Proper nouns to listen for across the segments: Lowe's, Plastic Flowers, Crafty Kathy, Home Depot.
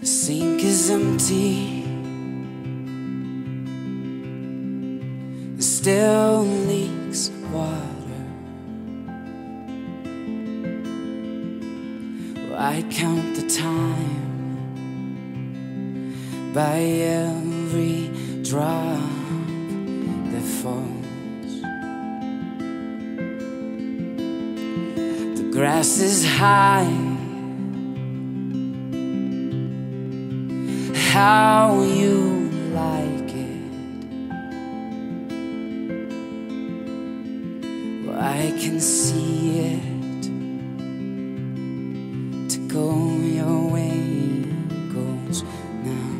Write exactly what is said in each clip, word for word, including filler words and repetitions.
The sink is empty, it still leaks water. Well, I count the time by every drop that falls. The grass is high, how you like it. Well, I can see it to go your way goes now.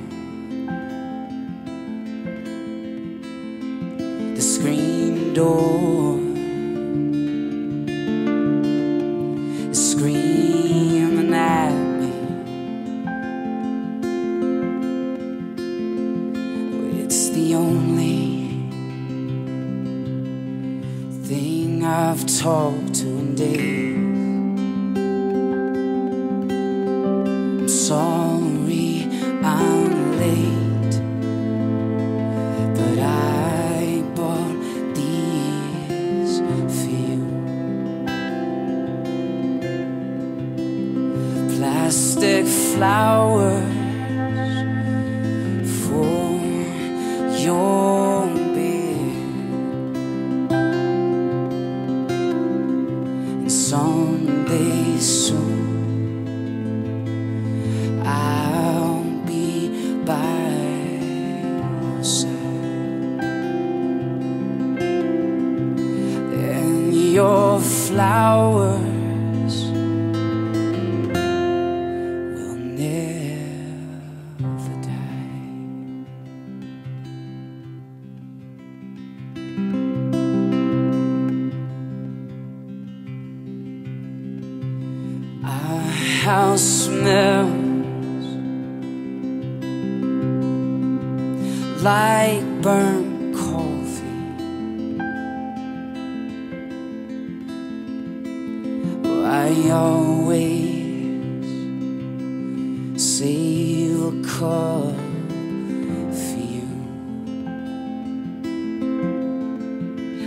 The screen door is screaming at the only thing I've talked to in days. I'm sorry I'm late, but I bought these for you. Plastic flowers your beard, and someday soon I'll be by your side, and your flowers will never die. Our house smells like burnt coffee. Well, I always save a cup for you.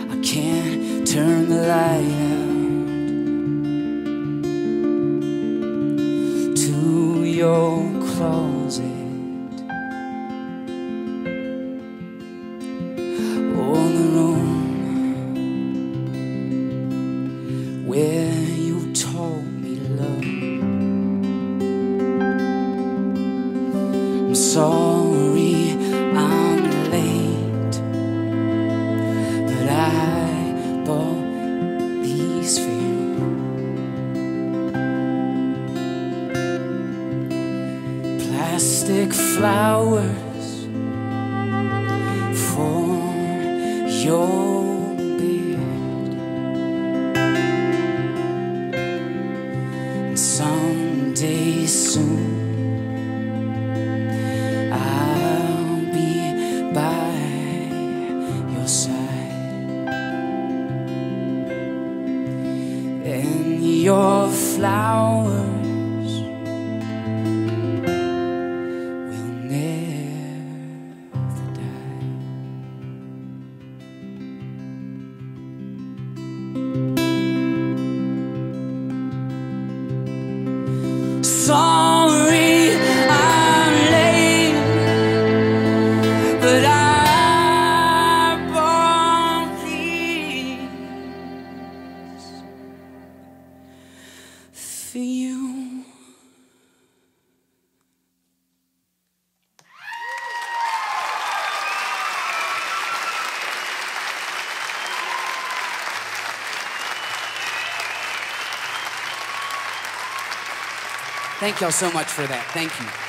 I can't turn the light out your closet. Oh, the room where you told me love. I'm sorry I'm late, but I bought these for you. Plastic flowers for your beard, and someday soon I'll be by your side, and your flowers sorry I'm late, but I won't please for you. Thank y'all so much for that. Thank you.